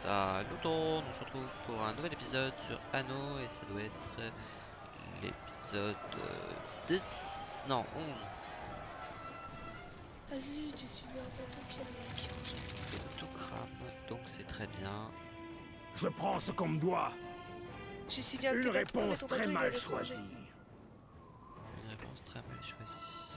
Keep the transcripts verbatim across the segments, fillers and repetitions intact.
Saluto, on se retrouve pour un nouvel épisode sur Anno et ça doit être l'épisode dix, non onze. Vas-y, je suis dans ton pied. Et tout crame, donc c'est très bien. Je prends ce qu'on me doit. Je suis bien. Une réponse très mal choisie. Une réponse très mal choisie.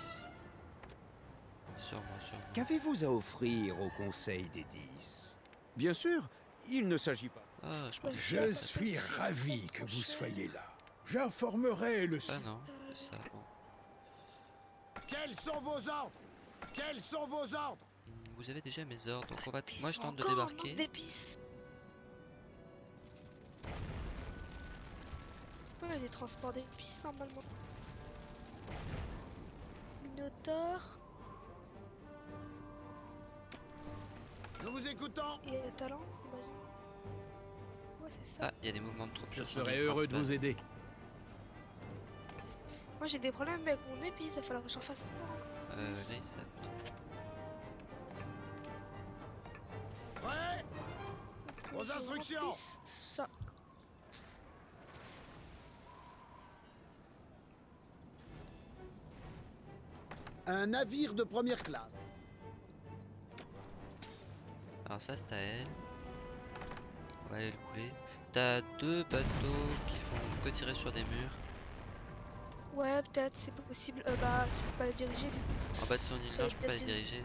Sûrement, sûrement. Qu'avez-vous à offrir au Conseil des Dix? Bien sûr, il ne s'agit pas. Ah, je je suis ravi que vous soyez là. J'informerai le... Ah non, ça, bon. Quels sont vos ordres? Quels sont vos ordres? Vous avez déjà mes ordres, donc on va... Moi, je tente de débarquer. Ouais, il y a des transports d'épices, normalement. Minotaure. Nous vous écoutons. Il y a le talent, ouais, c'est ça. Ah, il y a des mouvements de troupes. Je serais heureux de vous aider. Moi j'ai des problèmes avec mon épice, il va falloir que j'en fasse encore. Euh, là il s'appelle. Ouais. Vos instructions. Ça. Un navire de première classe. Alors ça c'est à elle. On va aller le couler. T'as deux bateaux qui font que tirer sur des murs. Ouais, peut-être, c'est possible. Euh, bah, tu peux pas les diriger. En bas de son île, je peux pas les diriger.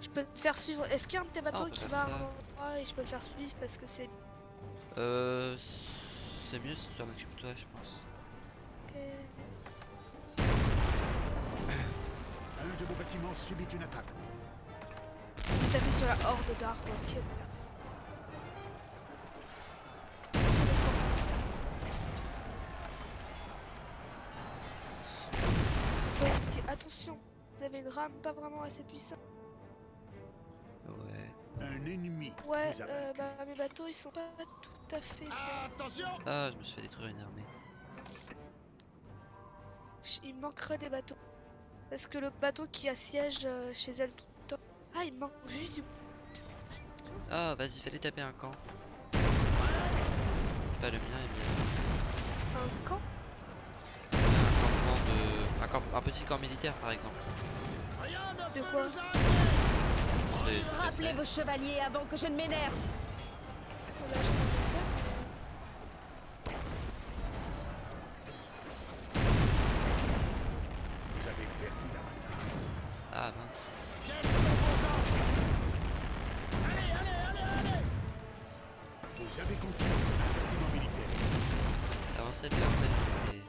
Je peux te faire suivre. Est-ce qu'il y a un de tes bateaux ah, qui va à un endroit et je peux le faire suivre parce que c'est... Euh... C'est mieux si tu m'occupes toi, je pense. Ok. Un de vos bâtiments subit une attaque. Vous tapez sur la horde d'arbres, ok, voilà. Attention, vous avez une rame pas vraiment assez puissante. Ouais. Un ennemi. Ouais, euh, bah mes bateaux ils sont pas tout à fait. Attention. Ah, je me suis fait détruire une armée. Il manquerait des bateaux. Parce que le bateau qui assiège euh, chez elle tout le temps. Ah, il manque juste du. Ah, vas-y, fallait taper un camp. Pas le mien, il est bien. Un camp. Un, camp, un petit camp militaire par exemple. De quoi? Rappelez vos chevaliers avant que je ne m'énerve. Vous avez perdu la bataille. Ah mince. Allez, allez, allez, allez. Vous avez conquis un bâtiment militaire. L'avancée de l'armée était...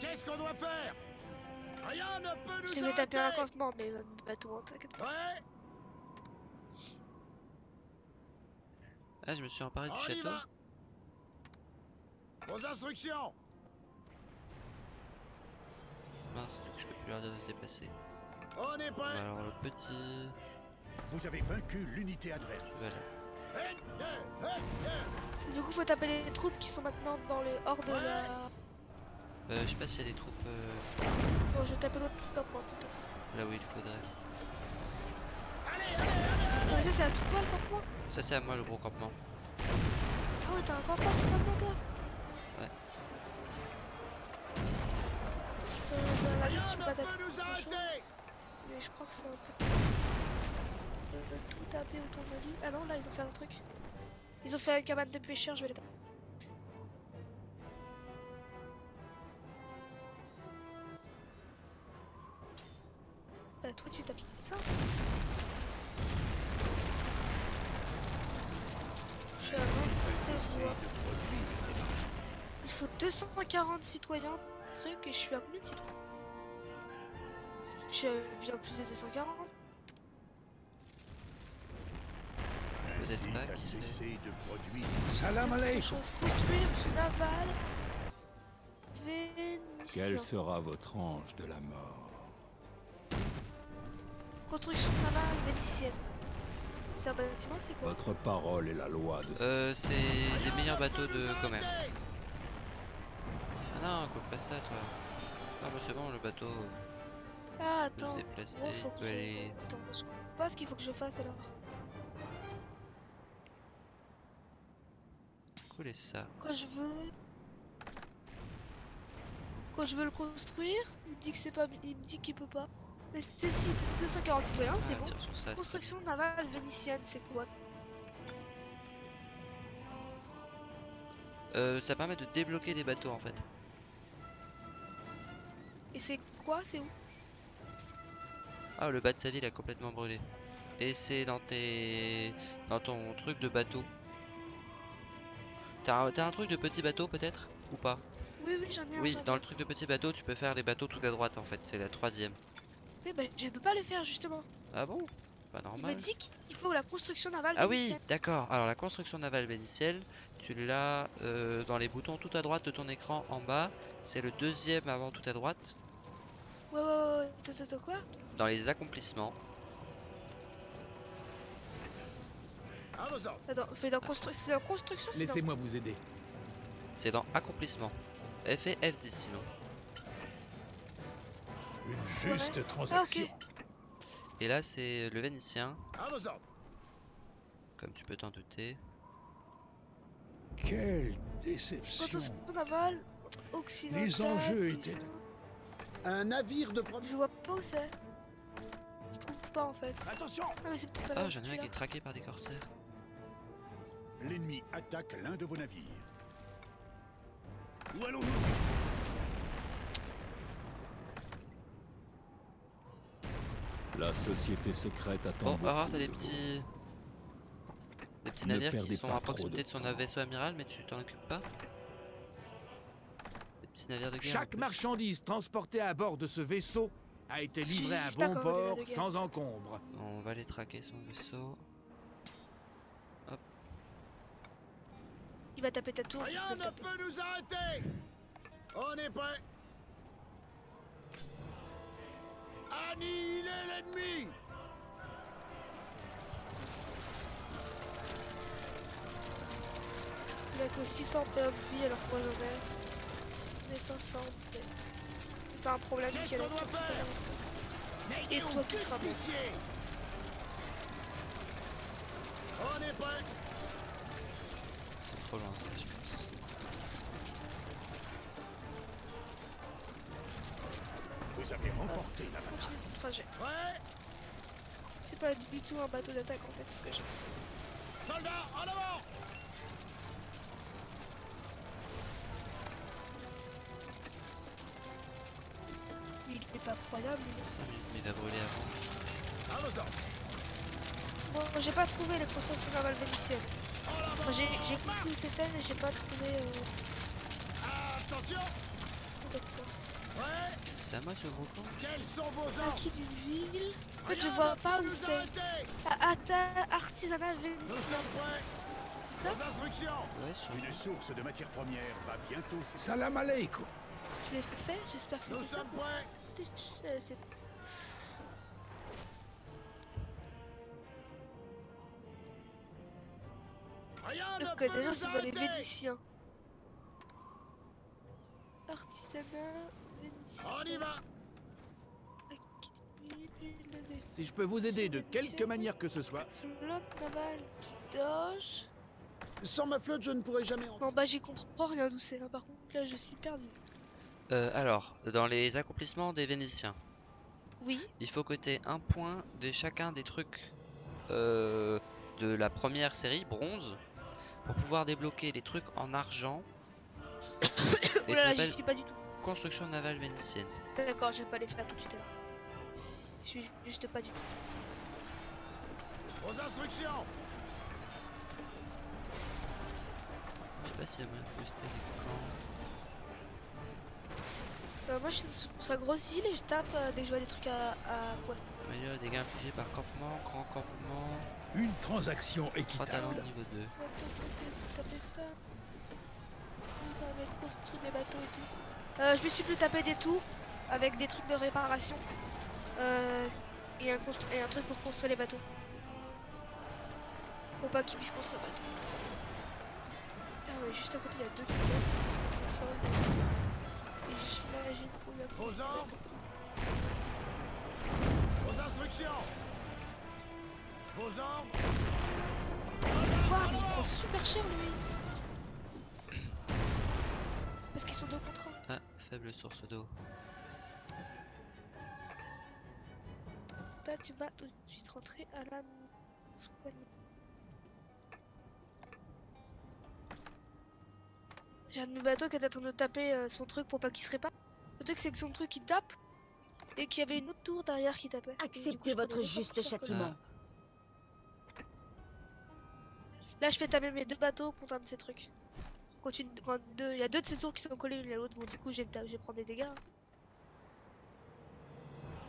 Qu'est-ce qu'on doit faire? Rien ne peut nous arrêter. Je vais taper un campement, mais euh, bateau, t'inquiète pas. Ouais. Ah, je me suis emparé du château. Vos instructions. Mince, du coup, je peux plus leur de se dépasser. On est prêt. Alors le petit. Vous avez vaincu l'unité adverse. Voilà. Hey, hey, hey. Du coup, faut taper les troupes qui sont maintenant dans les hors de ouais. la. Euh, je sais pas s'il y a des troupes. Euh... Bon, je tape l'autre campement plutôt. Là où il faudrait. Allez, allez, allez, allez. Ça, c'est à toi le campement? Ça, c'est à moi le gros campement. Ah ouais, t'as un campement qui va monter. Ouais. Je peux. Dans la liste, je suis pas taper. Mais je crois que c'est un peu. Je veux tout taper autour de lui. Ah non, là, ils ont fait un truc. Ils ont fait une cabane de pêcheurs, je vais les taper. Toi tu tapes comme ça. Je avance. Il faut deux cent quarante citoyens. Truc et je suis à combien de citoyens? Je viens plus de deux cent quarante. Vous êtes pas qui essaye de produire. Salam alaikum. Construire une navale. Vénition. Quelle sera votre ange de la mort? Construction navale vénitienne. C'est un bâtiment, c'est quoi? Votre parole est la loi de... Euh, c'est des meilleurs bateaux de commerce. Ah non, coupe pas ça, toi. Ah bah c'est bon, le bateau ah, attends. peut se déplacer, oh, faut peut que aller... Je... Attends, je comprends pas ce qu'il faut que je fasse alors. Couler ça. Quand je veux... Quand je veux le construire, il me dit que c'est pas... Il me dit qu'il peut pas. C'est site deux cent quarante citoyens, c'est bon. Ça, construction navale vénitienne, c'est quoi? Euh, ça permet de débloquer des bateaux en fait. Et c'est quoi? C'est où? Ah, le bas de sa ville a complètement brûlé. Et c'est dans tes... dans ton truc de bateau. T'as un... un truc de petit bateau peut-être? Ou pas? Oui, oui, j'en ai un. Oui, dans le truc de petit bateau, tu peux faire les bateaux tout à droite en fait. C'est la troisième. Oui, bah je peux pas le faire justement. Ah bon? Pas normal. Il me dit qu'il faut la construction navale ah vénitienne. Ah oui, d'accord. Alors la construction navale vénitienne, tu l'as euh, dans les boutons tout à droite de ton écran en bas. C'est le deuxième avant tout à droite. Ouais, ouais, ouais. Attends, attends, quoi? Dans les accomplissements. Attends, c'est dans construction, dans construction. Laissez-moi vous aider. C'est dans accomplissement. F et F dix sinon. Une juste ouais. transaction. Ah, okay. Et là c'est le vénitien. Comme tu peux t'en douter. Quelle déception. Les enjeux étaient... Un navire de premier... Je vois pas où c'est. Je trouve pas en fait. Attention. Ah, oh, j'en ai un qui est traqué par des corsaires. L'ennemi attaque l'un de vos navires. Où allons-nous? La société secrète attend. Oh, alors t'as des petits... des petits navires qui sont à proximité de son vaisseau amiral, mais tu t'en occupes pas? Des petits navires de guerre. Chaque marchandise transportée à bord de ce vaisseau a été livrée à bon port sans encombre. On va les traquer, son vaisseau. Hop. Il va taper ta tour. Rien ne peut nous arrêter. On est prêt. Annihilez l'ennemi! Il a que six cents P O P vie alors que moi j'en ai. Mais cinq cents. C'est pas un problème qu'il y a. Et toi tu te rappelles. On est prêt! C'est trop loin ça, je pense. Vous avez remporté la bataille. Trajet. Ouais. C'est pas du tout un bateau d'attaque en fait ce que je fais. Soldats, en avant. Il est pas croyable. cinq minutes à brûler avant. Bon, j'ai pas trouvé les constructions navales vénitiennes. J'ai compris où c'était mais j'ai pas trouvé. Euh... Attention. Ouais. C'est à moi ce gros con. Acquis d'une ville. En fait, je vois pas où c'est. Artisanat vénitien. C'est ça? Ouais, sur une source de matière première va bientôt. Salam alaikum. Je l'ai fait, j'espère que c'est ça. Ok, déjà c'est dans les Vénitiens. Artisanat vénitien. On y va. Si je peux vous aider de quelque manière que ce soit. Flotte navale du Doge. Sans ma flotte, je ne pourrais jamais. Non, bah j'y comprends rien d'où c'est. Par contre, là, je suis perdu. Euh, alors, dans les accomplissements des Vénitiens. Oui. Il faut que tu aies un point de chacun des trucs euh, de la première série, bronze, pour pouvoir débloquer les trucs en argent. Et là, j'y suis pas du tout. Construction navale vénitienne. D'accord, je vais pas les faire tout de suite. Je suis juste pas du tout. Aux instructions. Je sais pas s'il y a moyen de booster les camps. Euh, moi je suis sur sa grosse île et je tape euh, dès que je vois des trucs à, à poisson. Meilleur dégâts infligés par campement, grand campement. Une transaction équitable. Trois talents niveau deux. Attends, essayez de taper ça. Construire des bateaux et tout. Euh, je me suis plus tapé des tours avec des trucs de réparation euh, et, un et un truc pour construire les bateaux. Faut pas qu'ils puissent construire les bateaux. Ah ouais, juste à côté il y a deux pièces au sol. Et là j'ai une Aux ordres. Aux instructions. Aux ordres. Waouh, mais il prend super cher lui. Parce qu'ils sont deux contre un. Ah, faible source d'eau. Toi, tu vas tout de suite rentrer à la soignée. J'ai un de mes bateaux qui est en train de taper son truc pour pas qu'il se répare. Le truc, c'est que son truc il tape et qu'il y avait une autre tour derrière qui tapait. Acceptez votre juste châtiment. Là, je fais taper mes deux bateaux contre un de ces trucs. Quand une, quand deux, il y a deux de ces tours qui sont collées l'une à l'autre. Bon, du coup, je vais prendre des dégâts.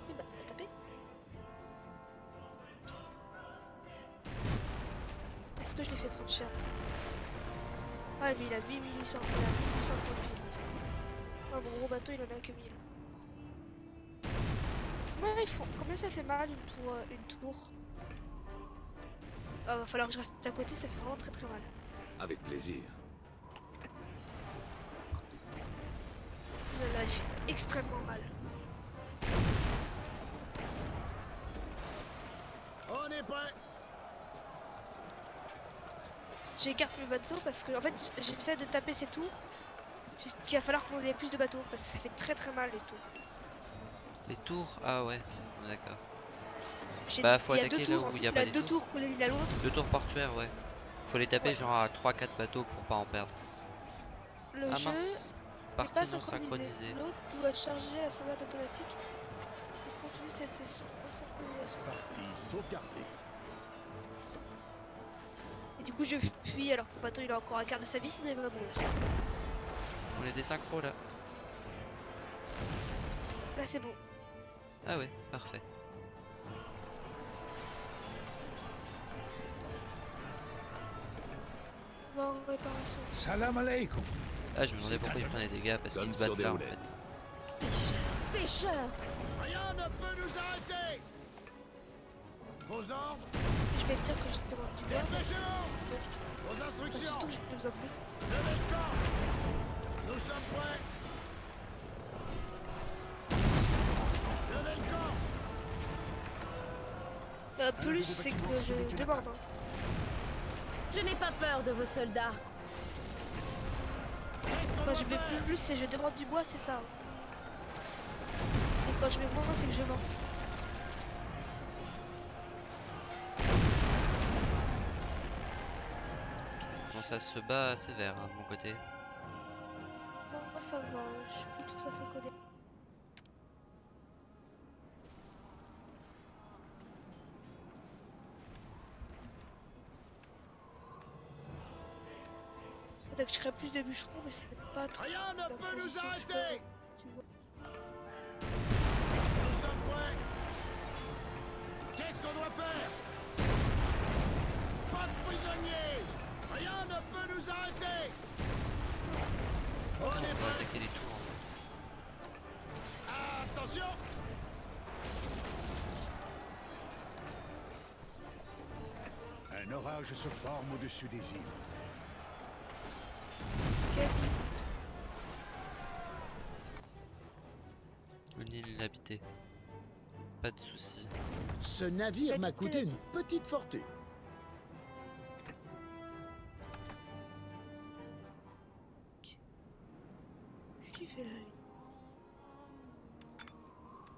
Et bah, taper. Est-ce que je lui fais prendre cher? Ah mais il a huit mille huit cents, il a huit mille huit cents points de vie. Ah mon gros bateau il en a que mille. Ouais, il faut... Combien ça fait mal une tour, euh, une tour? Ah va falloir que je reste à côté, ça fait vraiment très très mal. Avec plaisir. Là, là j'ai extrêmement mal. On est prêt. J'écarte mes bateaux parce que en fait j'essaie de taper ces tours. Il va falloir qu'on ait plus de bateaux parce que ça fait très très mal les tours. Les tours? Ah ouais, d'accord. Bah faut attaquer là où il y a pas de tours. Il y a deux tours collées l'une à l'autre. Deux tours portuaires, ouais. Faut les taper ouais. Genre à trois quatre bateaux pour pas en perdre. Le ah, jeu n'est pas synchronisé. L'autre doit charger à sa boîte automatique. Il continue cette session en synchronisation. Partie sauvegardée. Et du coup je fuis alors que le bateau il a encore un quart de sa vie, sinon il va mourir. On est des synchros là. Là c'est bon. Ah ouais, parfait. Bon, en réparation. Salam alaikum. Ah je me demandais pourquoi il prend des dégâts parce qu'ils se battent là en fait. Pêcheur, pêcheur. Rien ne peut nous arrêter. Aux ordres. Je vais te dire que je te demande du verre. Aux instructions. Surtout que je vous en prie. Levez le corps. Nous sommes prêts. Levez le corps. Euh, plus c'est que je demande. Je n'ai pas peur de vos soldats. Quand je mets plus, plus c'est je demande du bois, c'est ça. Et quand je mets moins, c'est que je vends. Ça se bat sévère hein, de mon côté. Non, moi ça va, je suis plus tout à fait collé. Faudrait que je crée plus de bûcherons, mais c'est pas trop. Rien ne peut nous arrêter. Nous sommes prêts. Qu'est-ce qu'on doit faire? Pas de prisonniers. Rien ne peut nous arrêter. On va attaquer les tours en fait. Attention. Un orage se forme au-dessus des îles. Ok. Une île inhabitée. Pas de soucis. Ce navire m'a coûté une petite fortune.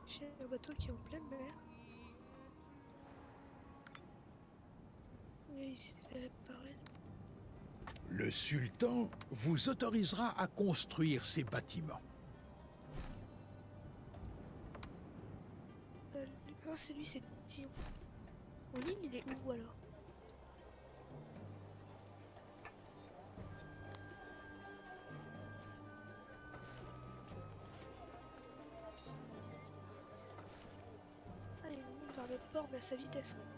J'ai un bateau qui est en pleine mer. Mais il s'est fait réparer. Le sultan vous autorisera à construire ces bâtiments. Euh, non, celui c'est Tion. En ligne, il est où alors? À sa vitesse. Est-ce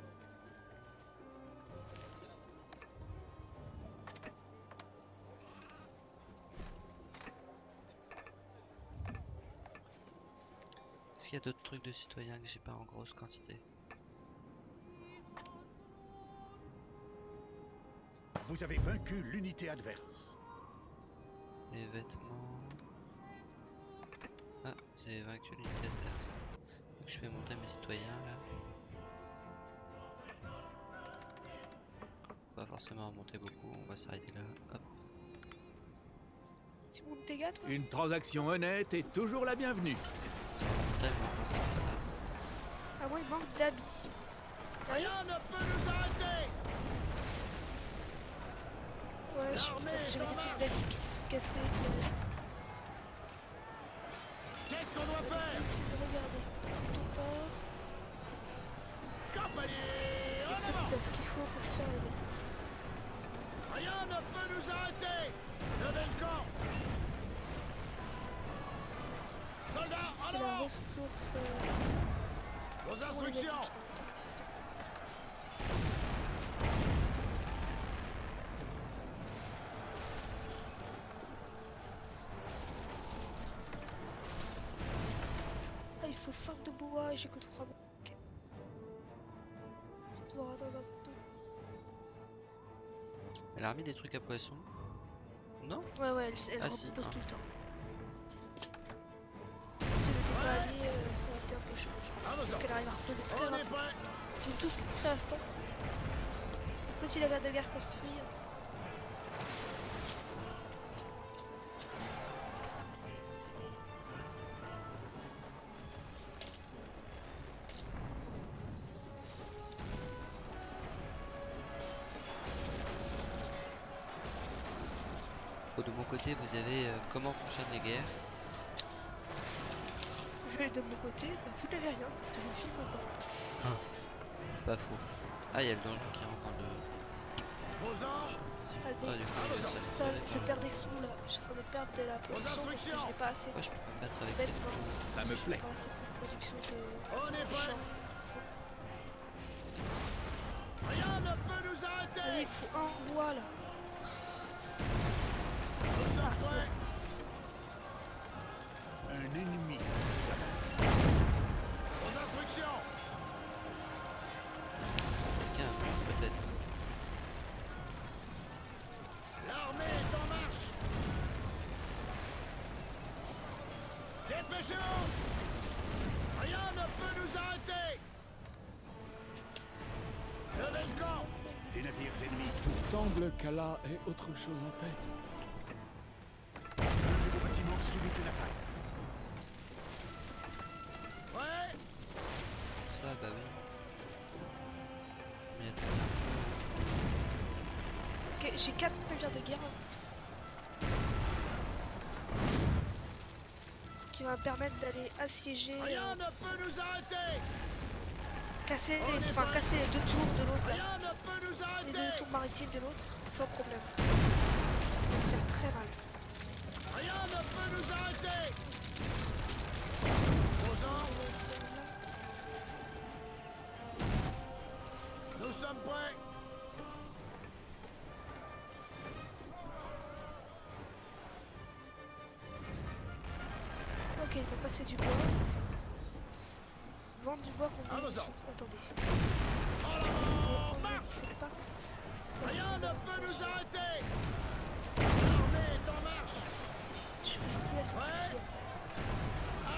qu'il y a d'autres trucs de citoyens que j'ai pas en grosse quantité? Vous avez vaincu l'unité adverse. Les vêtements. Ah, j'ai vaincu l'unité adverse. Donc je vais monter mes citoyens là. Pas forcément remonter beaucoup, on va s'arrêter là. Hop. Tu montes tes gars, toi ? Une transaction honnête est toujours la bienvenue. Ça monte tellement quand ça fait ça. Ah ouais, il manque d'habits. Rien ne peut nous arrêter. Ouais, je pense que j'avais des trucs d'habits qui se cassaient. Qu'est-ce qu'on doit faire? C'est de regarder. Ton port. Est-ce que t'as ce qu'il faut pour faire les dégâts? Rien ne peut nous arrêter. Levez le camp. Soldats, c'est la ressource. Euh... Vos instructions. Il faut cinq de bois et j'ai que trois. Ok. Je vais devoir attendre un peu. Elle a remis des trucs à poisson? Non? Ouais, ouais, elle, elle ah, si, repose hein. Tout le temps. Je n'étais pas allé, euh, ça aurait été un peu chaud, je pense. Ah, parce qu'elle arrive à reposer très rapidement. J'ai tout ce qu'il crée à ce temps. Petit navire de guerre construit. De mon côté, vous avez euh, comment fonctionnent les guerres. Je, de mon côté, vous n'avez rien parce que je ne suis pas. Ah, pas faux. Ah, il y a le donjon qui rentre dans le. Ah, ah, du coup, je, je, ça, je perds des sous là. Je suis en train de perdre de la production parce que je n'ai pas assez. Ouais, je peux me battre avec cette... Ça me plaît. Pas assez de production de... On est prêt. Rien ne peut nous arrêter. Allez, il faut un bois là. Un ennemi. Aux instructions. Est-ce qu'il y a un plan peut-être? L'armée est en marche. Dépêchez-vous. Rien ne peut nous arrêter. Levez le camp. Des navires ennemis. Il semble qu'Allah ait autre chose en tête. Subit une attaque. Ouais. Ça bah oui. Mais attends. Ok, j'ai quatre navires de guerre. Ce qui va me permettre d'aller assiéger. Rien ne peut nous arrêter. Casser, les... enfin casser les deux tours de l'autre. Rien ne peut nous arrêter. Les deux tours maritimes de l'autre, sans problème. Ça va me faire très mal. Rien ne peut nous arrêter. Nous sommes prêts. Ok, il peut passer du bois, c'est ça. Vendre du bois contre des sous. Attendez. Rien ne peut nous arrêter. L'armée est en marche. Je ne peux plus à ça.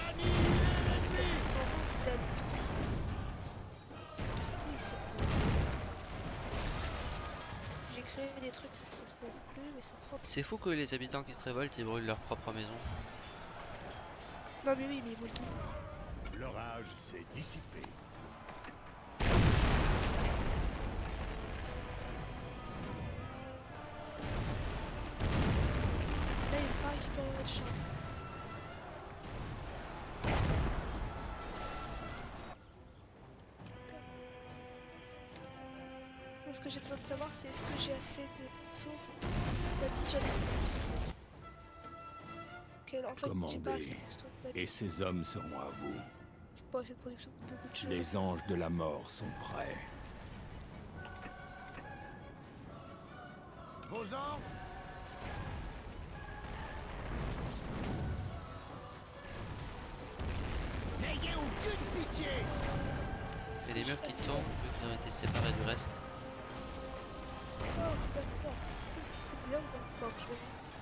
Annihilez l'ennemi. Ils sont bons d'abus. Ils sont bons. J'ai créé des trucs pour que ça se brûle plus, mais ça prend. C'est fou que les habitants qui se révoltent, ils brûlent leur propre maison. Non mais oui, mais ils brûlent tout. L'orage s'est dissipé. Ce que j'ai besoin de savoir, c'est est-ce que j'ai assez de sources. Ça dit jamais. Ok, en fait, j'ai pas assez de sources. Et ces hommes seront à vous. J'ai pas assez de production pour beaucoup de choses. Les anges de la mort sont prêts. Vos ordres. N'ayez aucune pitié. C'est les murs qui tombent, vu qu'ils ont été séparés du reste. Oh, d'accord. C'est bien ou pas? Enfin, je vais faire ça.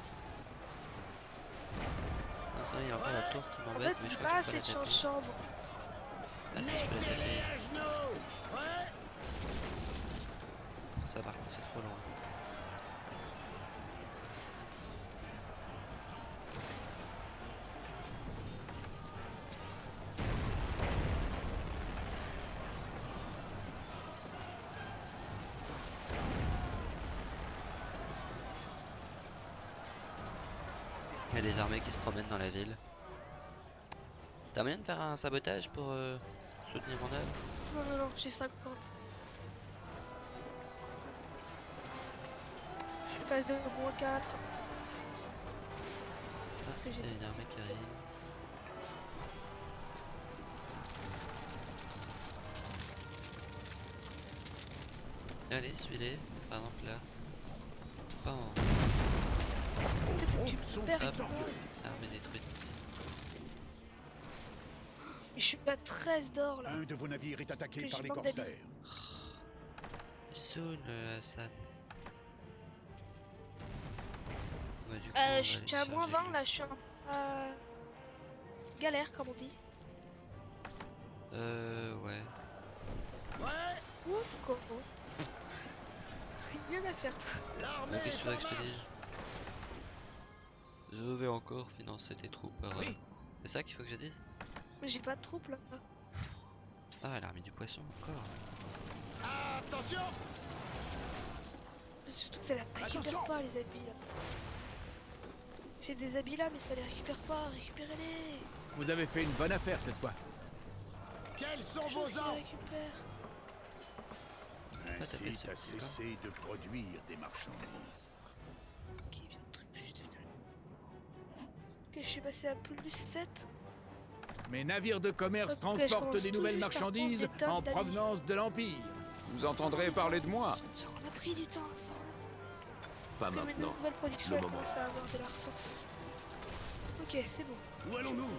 ça il y a encore la tour qui m'embête. En fait c'est pas assez de champ de chambre. Ah si je peux la taper. Ça par contre c'est trop loin. Il y a des armées qui se promènent dans la ville. T'as moyen de faire un sabotage pour euh, soutenir mon œuvre? Non, non, non, j'ai cinquante. Je suis passé de moins quatre. Parce que j'ai une armée qui arrive. Allez, suis-les. Par exemple là. Pas en... Tu perds ton arme détruite. Je suis pas treize d'or là. Un de vos navires est attaqué par les corsaires. Soon, Hassan. Euh, je suis à moins vingt là, je suis à galère comme on dit. Euh, ouais. Ouais. Ouh, coco. Rien à faire. Qu'est-ce que tu veux que je te dise? Je vais encore financer tes troupes. Euh... Oui. C'est ça qu'il faut que je dise? J'ai pas de troupes là. Ah, elle a remis du poisson encore. Attention! Surtout que ça la récupère pas les habits là. J'ai des habits là mais ça les récupère pas, récupérez-les! Vous avez fait une bonne affaire cette fois. Quels sont vos ordres? Ainsi t'as cessé de produire des marchandises. Je suis passé à plus sept. Mes navires de commerce okay, transportent des nouvelles marchandises en provenance de l'Empire. Vous entendrez parler de moi. Ça en a pris du temps, ça. Pas Parce maintenant. Nouvelles productions commencent à avoir de la ressource. Ok, c'est bon. Où allons-nous?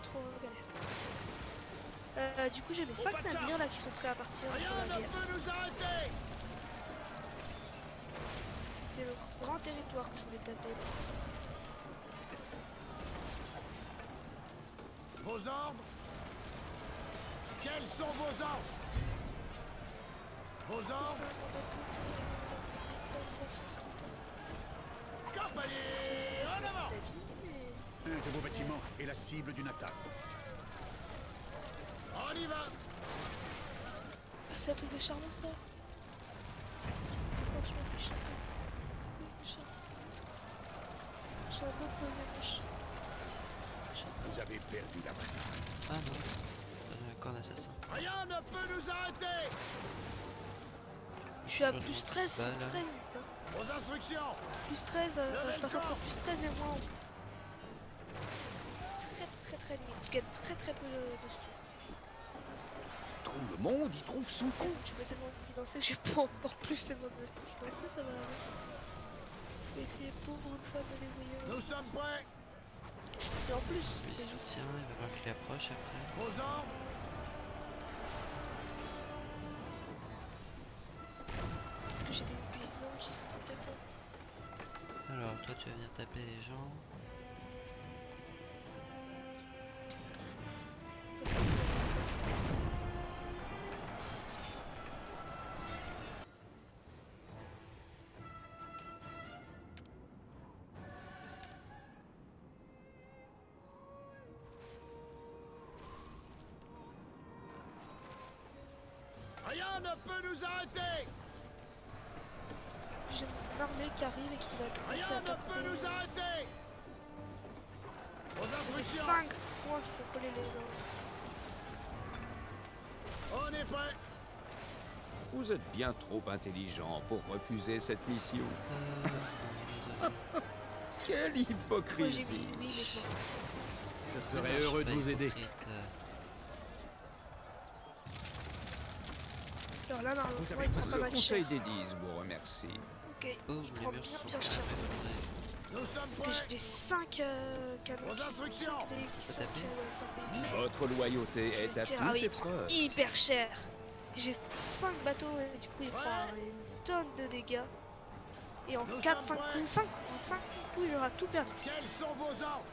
euh, Du coup, j'ai mes cinq oh, navires là qui sont prêts à partir. C'était le grand territoire que je voulais taper. Vos ordres? Quels sont vos ordres? Vos ordres? Compagnie en avant! Un de vos bâtiments est la cible d'une attaque. On y va! C'est un truc de charme, ça? Je me fais chanter. Je suis un peu posé mon chant. Vous avez perdu la bataille. Ah non, un corps d'assassin. Rien ne peut nous arrêter. Je suis à plus treize, treize putain. Vos instructions. Plus treize, euh, je passe entre plus treize et moins. Très très très nul. Je gagne très très peu de stuff. Trouve le monde, il trouve son compte. Je vais tellement me financer que je vais pas encore plus tellement me financer, ça va. Je vais essayer pour une fois de débrouiller. Nous sommes prêts. Et en plus, il soutient, il va falloir qu'il approche après. Aux ordres. Peut-être que j'ai des paysans qui sont peut-être. Alors, toi, tu vas venir taper les gens. Rien ne peut nous arrêter. J'ai une armée qui arrive et qui va être... Rien ne peut nous arrêter. C'est cinq points qui sont collés les autres. On est prêt. Vous êtes bien trop intelligent pour refuser cette mission. Quelle hypocrisie. Je serais heureux de vous aider. Alors là, normalement, vous avez pas mal de conseil des dix, vous remercie. Ok, oh, je prends bien, bien cher. Parce que j'ai cinq euh, canons. Votre loyauté est à toute ah, oui, épreuve. Hyper cher. J'ai cinq bateaux et du coup, il prend une tonne de dégâts. Et en quatre, cinq coups, il aura tout perdu. Quels sont vos ordres?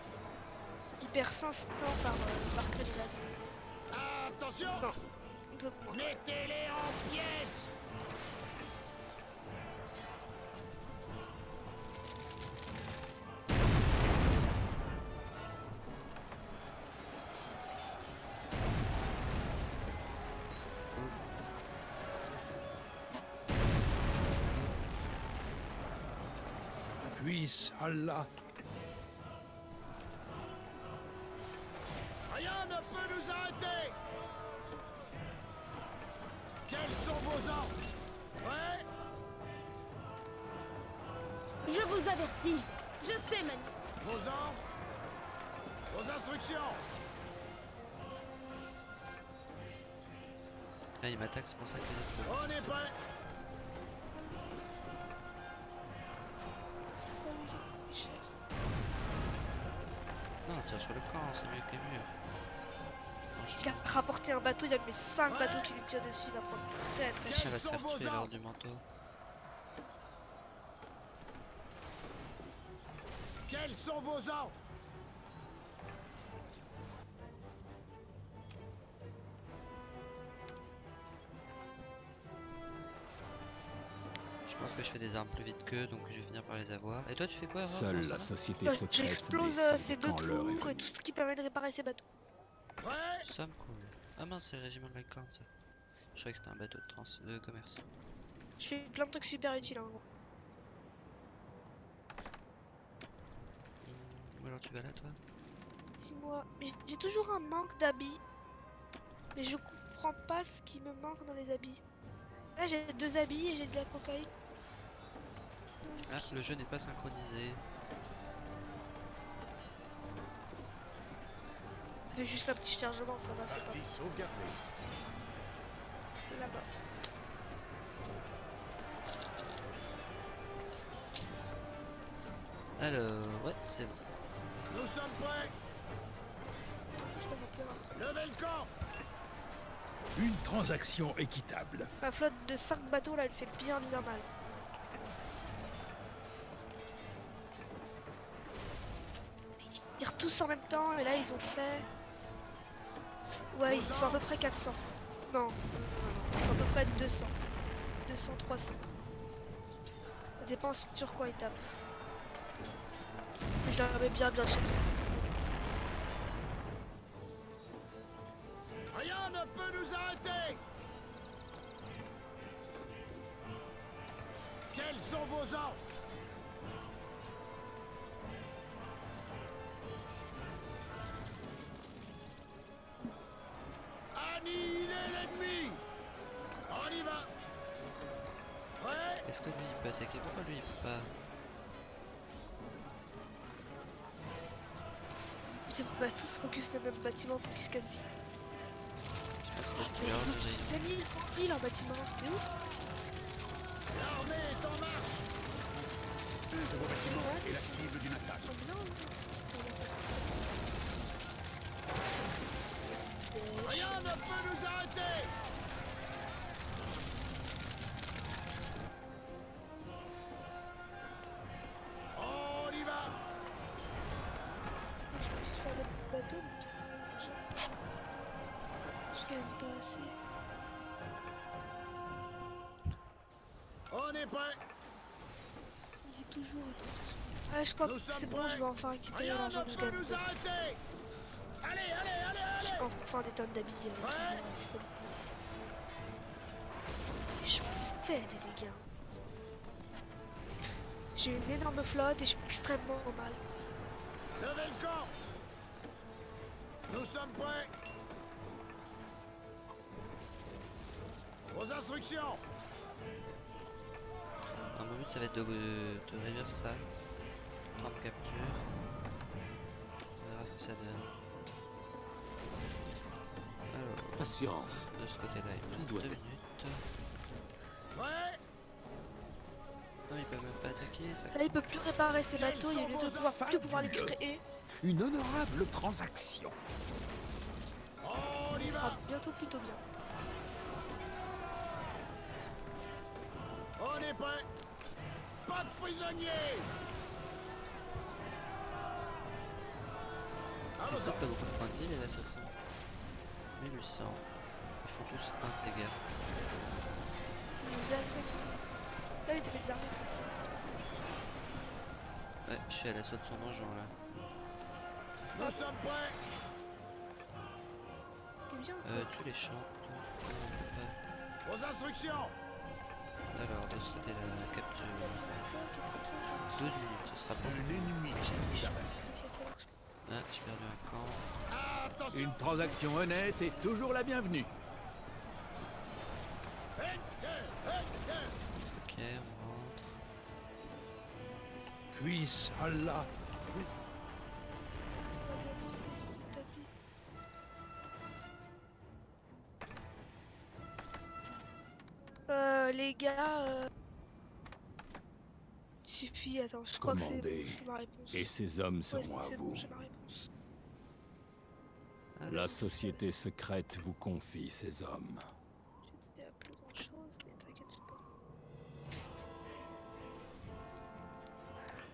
Il perd cinq cents par, euh, par grenade. Attention! Non. Mettez-les en pièces! Puisse Allah! Rien ne peut nous arrêter! Quels sont vos ordres? Prêts? Je vous avertis. Je sais, Manu. Vos ordres? Vos instructions? Là, il m'attaque, c'est pour ça qu'il est... On est prêts! Non, tire sur le camp, c'est mieux que les murs. Il a rapporté un bateau, il y a mes cinq bateaux qui lui tirent dessus, il va prendre très très cher. Il va se faire tuer l'heure du manteau. Quels sont vos ordres? Je pense que je fais des armes plus vite qu'eux, donc je vais finir par les avoir. Et toi tu fais quoi? Seule la société secrète. J'explose ces deux tours et tout ce qui permet de réparer ces bateaux. Somme cool. Ah mince, c'est le régiment de McCorn ça. Je croyais que c'était un bateau de, trans de commerce. Je fais plein de trucs super utiles en gros. Mmh. Ou alors tu vas là toi? Si moi. J'ai toujours un manque d'habits. Mais je comprends pas ce qui me manque dans les habits. Là j'ai deux habits et j'ai de la cocaïne. Ah, le jeu n'est pas synchronisé. Ça fait juste un petit chargement, ça va, c'est pas. Là-bas. Alors, ouais, c'est bon. Nous sommes prêts. Levez le camp. Une transaction équitable. Ma flotte de cinq bateaux là, elle fait bien bien mal. Ils tirent tous en même temps et là ils ont fait... Ouais, ils font à peu près quatre cents. Non, ils font à peu près deux cents. deux cents, trois cents. Ça dépend sur quoi ils tapent. Mais je la remets bien bien sûr. Rien ne peut nous arrêter! Quels sont vos ordres? Annihilez l'ennemi! On y va! Prêt? Est-ce que lui il peut attaquer? Pourquoi lui il peut pas? Putain, on va tous focus le même bâtiment pour qu'il se casse vite. C'est parce qu'il est deux mille en bâtiment, t'es où? L'armée est en marche. Un de vos bâtiments est la cible d'une attaque. Rien ne peut nous arrêter. On y va. Je peux juste faire le bateau. Je gagne pas assez. On est prêt. Il dit toujours attention. Ah je crois nous que c'est bon, je vais enfin récupérer l'argent que je gagne. Allez, allez, allez, allez. Je vais enfin des tonnes d'habits. Je fais des dégâts. J'ai une énorme flotte et je suis extrêmement au mal. Levez le camp. Nous sommes prêts. Aux instructions! Alors, mon but ça va être de, de, de réduire ça. Temps de capture. On verra ce que ça donne. Alors, patience. De ce côté-là, il me reste deux minutes. Ouais! Non, ils peuvent même pas attaquer. Ça... Là, il peut plus réparer ses bateaux, il y a lieu de pouvoir plus pouvoir les créer. Une honorable transaction. On y va! Ça sera bientôt plutôt bien. On est prêt. Pas de prisonniers. J'ai peut-être pas beaucoup de points de vie les assassins. mille huit cents. Ils font tous un dégât. Les assassins. Ah oui, t'as fait des armes. Ouais, je suis à la soie de son donjon là. Nous sommes prêts. T'es bien ou euh, tu les chantes. Euh, Aux instructions. Alors, de sauter la capture. douze minutes, ce sera bon. L'ennemi qui ah, j'ai perdu un camp. Ah, attention. Une transaction honnête est toujours la bienvenue. Ok, on rentre. Puisse Allah. Euh, les gars. Euh... Suffit, attends, je crois Commandez, que c'est bon, ma réponse. Et ces hommes seront ouais, à vous. Bon, la société secrète vous confie ces hommes. Je t'ai appelé grand chose, mais t'inquiète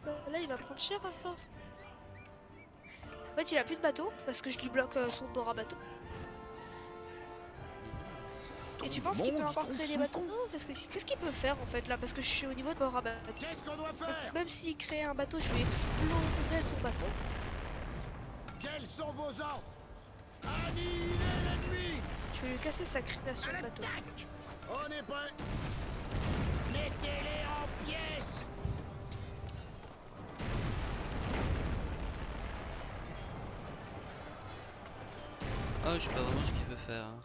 pas. Là, il va prendre cher à force. En fait, il a plus de bateau parce que je lui bloque son port à bateau. Et tu penses qu'il peut encore créer des bateaux? Non, parce que qu'est-ce qu'il peut faire en fait là? Parce que je suis au niveau de port à bateau. Qu'est-ce qu'on doit faire? Même s'il crée un bateau, je vais exploser son bateau. Quels sont vos ordres? Annihilez l'ennemi! Je vais lui casser sa création de bateau. On est prêt. Mettez-les en pièces. Ah, je sais pas vraiment ce qu'il veut faire. Hein.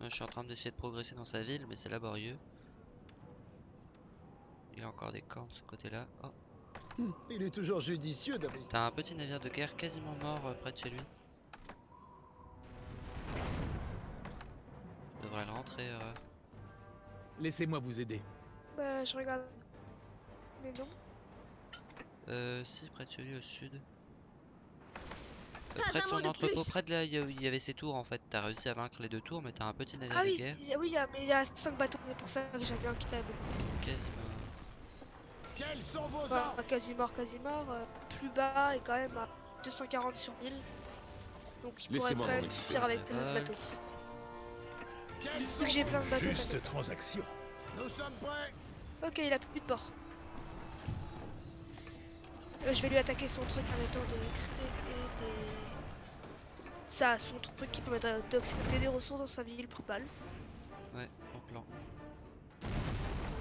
Je suis en train d'essayer de progresser dans sa ville, mais c'est laborieux. Il a encore des camps de ce côté-là. Oh. Il est toujours judicieux d'avoir. T'as un petit navire de guerre quasiment mort près de chez lui. Je devrais le rentrer. Euh... Laissez-moi vous aider. Bah, je regarde. Mais non. Euh, si, près de chez lui au sud. Près de son entrepôt, près de là il y avait ses tours en fait. T'as réussi à vaincre les deux tours, mais t'as un petit navire de guerre. Ah oui, mais il y a cinq bateaux, c'est pour ça que j'avais un qui t'avait. Quasiment. Quels sont vos armes ? Quasimor, Quasimor, plus bas et quand même à deux cent quarante sur mille. Donc il pourrait quand même faire avec plein de bateaux. Vu que j'ai plein de bateaux. Juste transaction. Nous sommes prêts. Ok, il a plus de port. Je vais lui attaquer son truc en mettant de créer et des. Ça, son truc qui permet d'occuper des ressources dans sa ville propale. Ouais, en plan.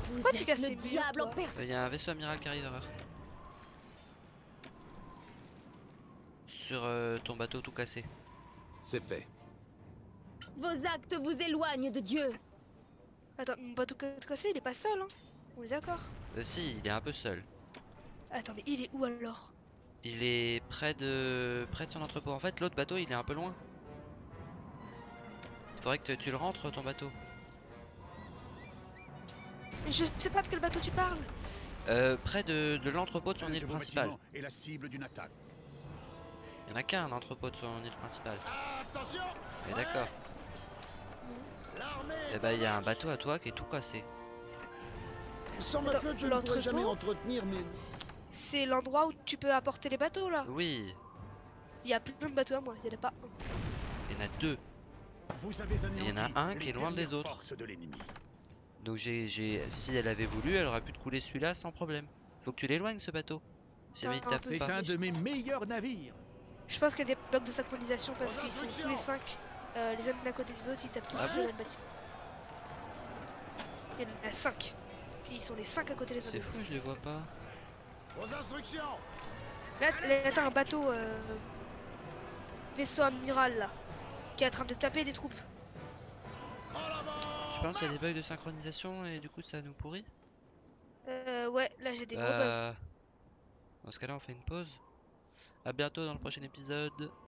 Vous Pourquoi tu casses le diable en personne? Il y a un vaisseau amiral qui arrive derrière. Sur euh, ton bateau tout cassé. C'est fait. Vos actes vous éloignent de Dieu. Attends, mon bateau cassé, il est pas seul, hein? On est d'accord? Euh, si, il est un peu seul. Attends, mais il est où alors? Il est près de près de son entrepôt. En fait, l'autre bateau, il est un peu loin. Il faudrait que tu le rentres, ton bateau. Je sais pas de quel bateau tu parles. Euh, près de, de l'entrepôt de son île principale. Et la cible d'une attaque. Il y en a qu'un, l'entrepôt de son île principale. Attention. Ouais, d'accord. Et bah, il y a un bateau à toi qui est tout cassé. Sans ma flotte, je ne pourrais jamais entretenir mes... C'est l'endroit où tu peux apporter les bateaux là. Oui. Il y a plein de bateaux à moi, il n'y en a pas un. Il y en a deux. Vous avez il y en a un qui est loin des autres. De Donc j'ai, j'ai, si elle avait voulu, elle aurait pu te couler celui-là sans problème. Faut que tu l'éloignes ce bateau. Si ah, c'est un de mes meilleurs navires. Je pense qu'il y a des bugs de synchronisation parce qu'ils sont tous les cinq. Euh, les uns d'un côté des autres, ils tapent tous ah sur le même bâtiment. Il y en a cinq. Ils sont les cinq à côté des autres. C'est fou, je les vois pas. Aux instructions. Là, là t'as un bateau euh, vaisseau amiral là qui est en train de taper des troupes. Tu penses qu'il y a des bugs de synchronisation et du coup ça nous pourrit? Euh ouais, là j'ai des gros euh... bugs. Dans ce cas là on fait une pause. À bientôt dans le prochain épisode.